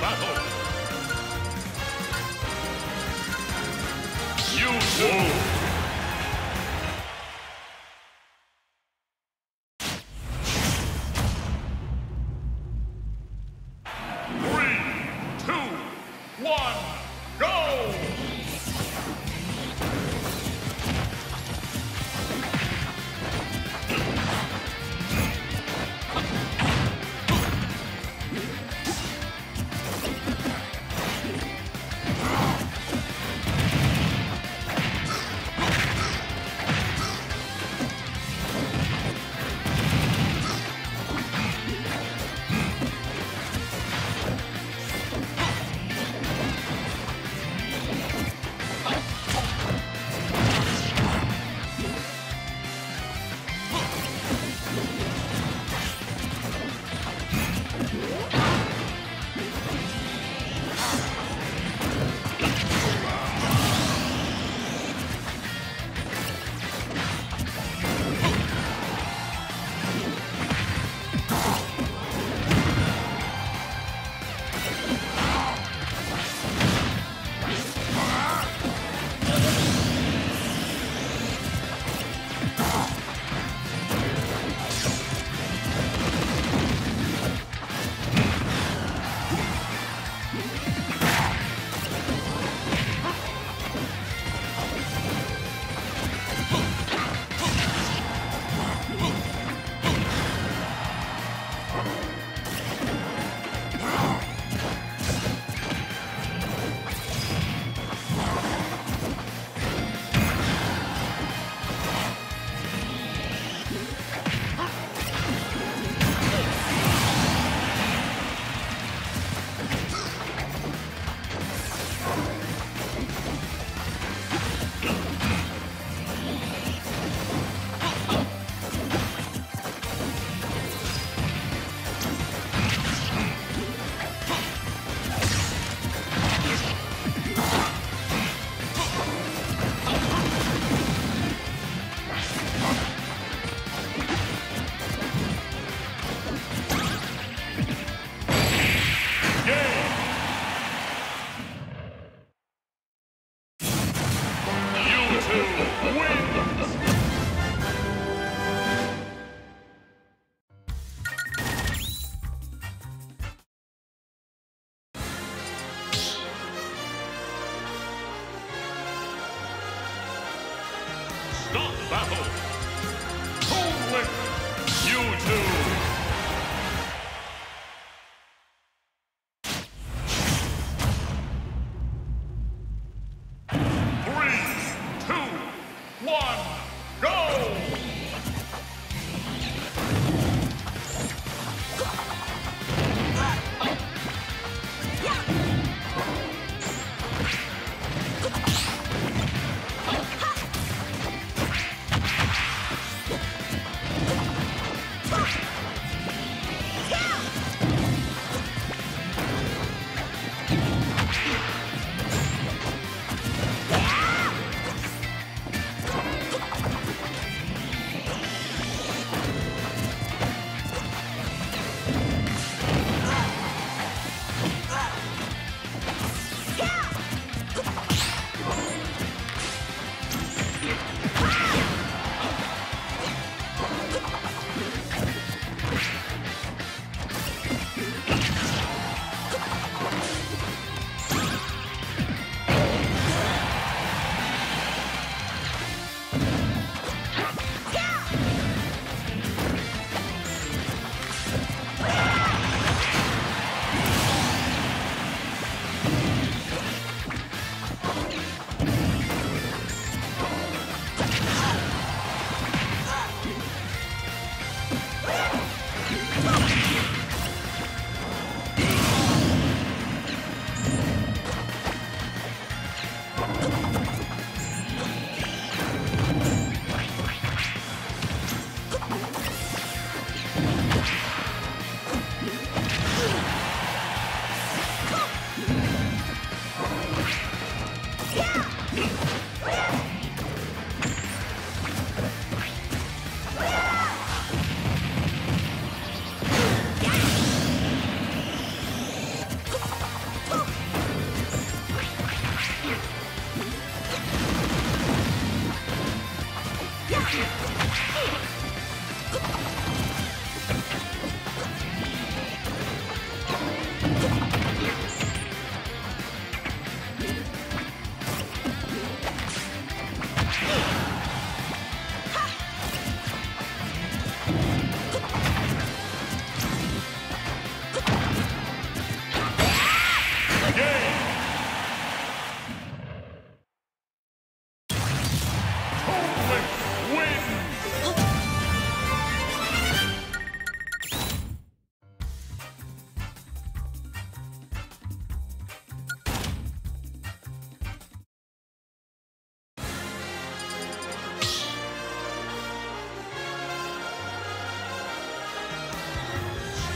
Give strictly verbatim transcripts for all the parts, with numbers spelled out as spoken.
battle. You fool! You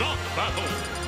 not battle.